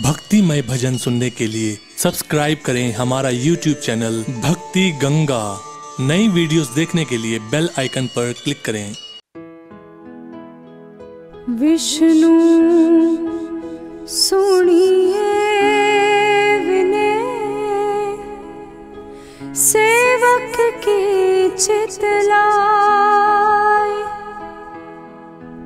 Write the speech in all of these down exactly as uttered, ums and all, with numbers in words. भक्तिमय भजन सुनने के लिए सब्सक्राइब करें हमारा यूट्यूब चैनल भक्ति गंगा। नई वीडियोस देखने के लिए बेल आइकन पर क्लिक करें। विष्णु सुनिए विनय सेवक की चित लाए,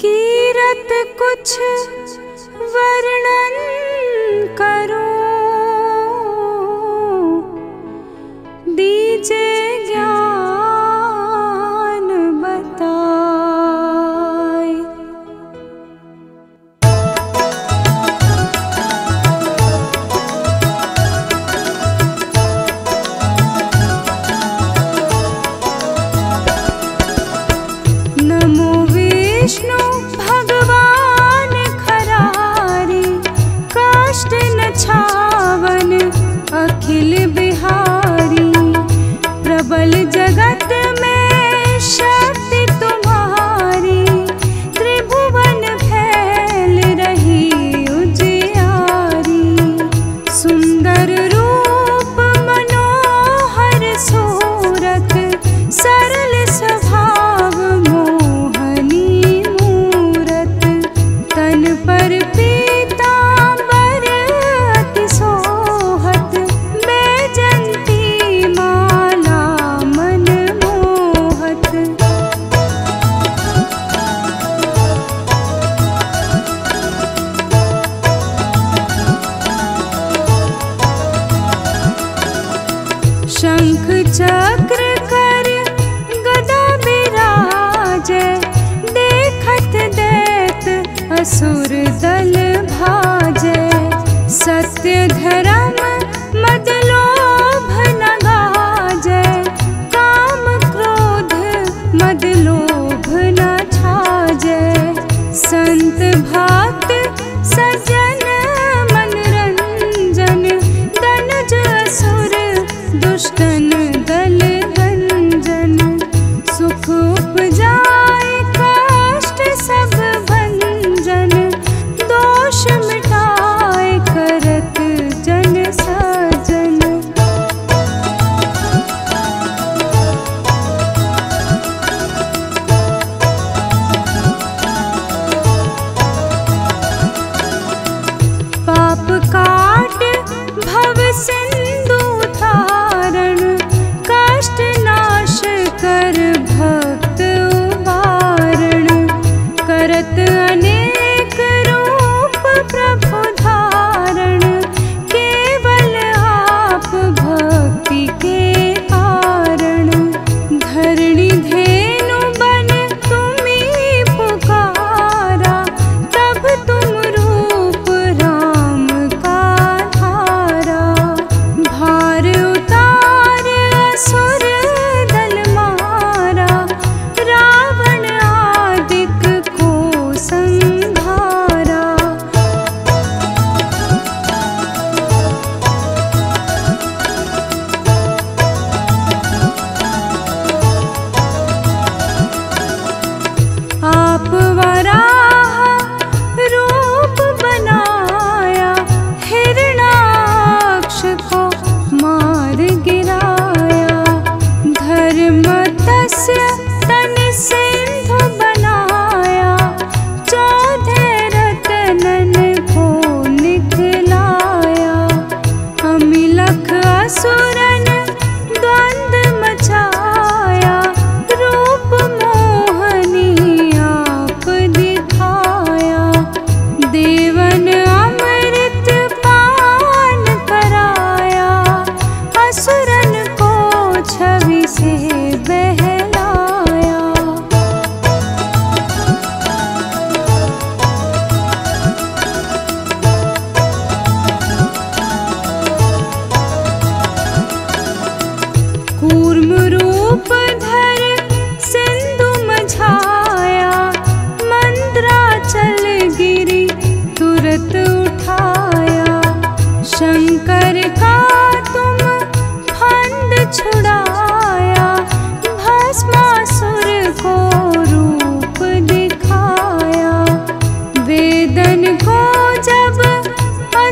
कीरत कुछ वर्णन करो, दीजे ज्ञान बताए।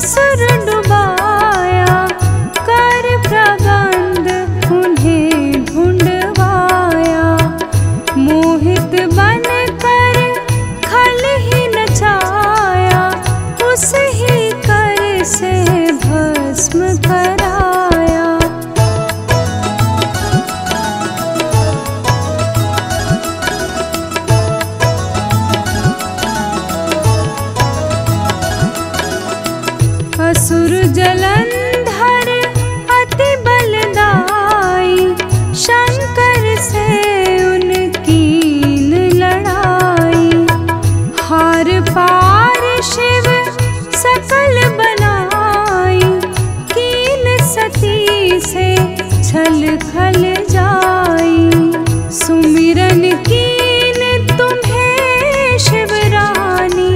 असुर डुबाया, कर प्रबंध उन्हें ढूंढवाया। मोहित बन कर खल ही नचाया, उस ही कर से भस्म कराया। असुर जलंधर अति बलदाई, शंकर से उनकी लड़ाई। हार पार शिव सकल बनाई, कीन सती से छल खल जाई। सुमिरन कीन तुम्हें शिवरानी,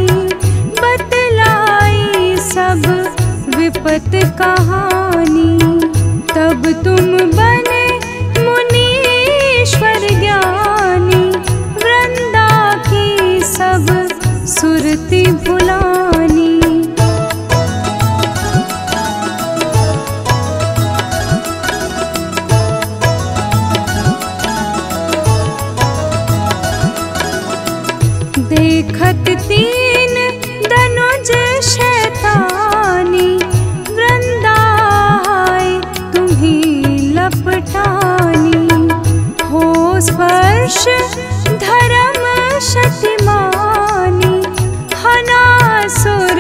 बतलाई सब विपत कहानी। तब तुम बने मुनीश्वर ज्ञानी, वृंदा की सब सुरति भुलानी। देखत तीन दनुज शैतानी, स्पर्श धर्म शतिमानी। हनासुर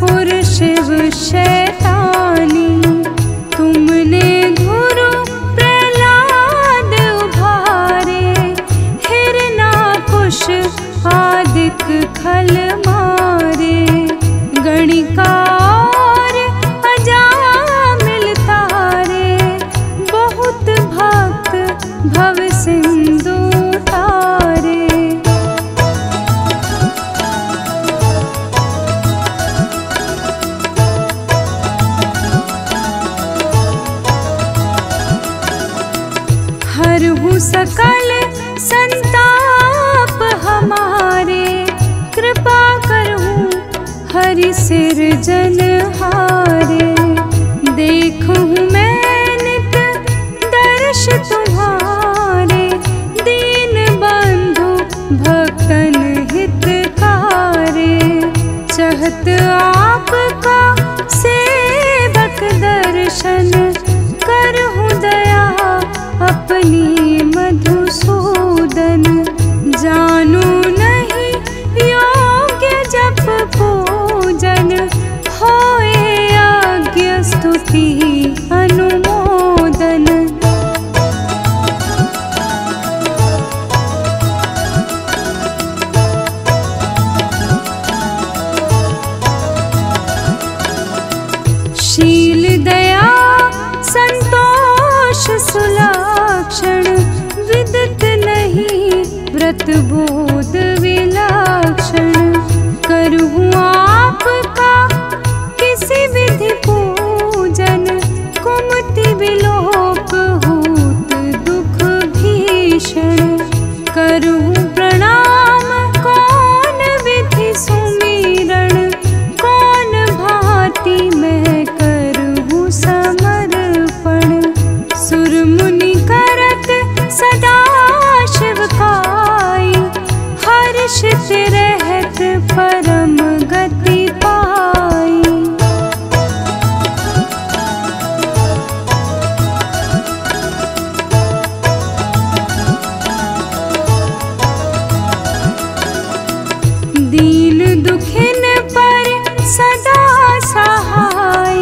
पुर शिव शैतानी, तुमने गुरु प्रहलाद उभारे। हिरणाकुश आदिक खल मारे, गणिका और अजामिल तारे। बहुत भक्त भव सिंधु तारे। हरहु सकल संताप हमारे, कृपा करहु हरि सिर जन हारे। देखूं मैं नित दर्श तुम्हारे, चहत आपका सेवक दर्शन। करहूं दया अपनी मधुसूदन, जानू नहीं योग्य जप पूजन। होए यज्ञ स्तुति अनुमोदन। शील दया संतोष सुलक्षण, विदित नहीं व्रत बोध विलक्षण। करहूं आपका किसी विधि पूजन, कुमति विलोक हूत दुख भीषण। करहूं प्रणाम कौन विधि सुमिरण, कौन भांति में हर्षित रहत परम गति पाई। दीन दुखिन पर सदा सहाय,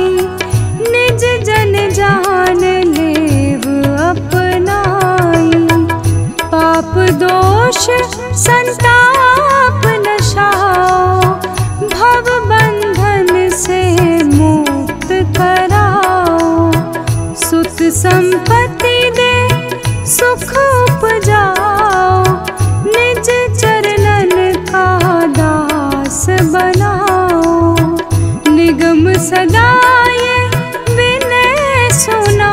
निज जन जान लेव अपनाई। पाप दोष संताप नशाओ, भव बंधन से मुक्त कराओ। सुत संपत्ति दे सुख उपजाओ, निज चरणन का दास बनाओ। निगम सदा ये विनय सुना,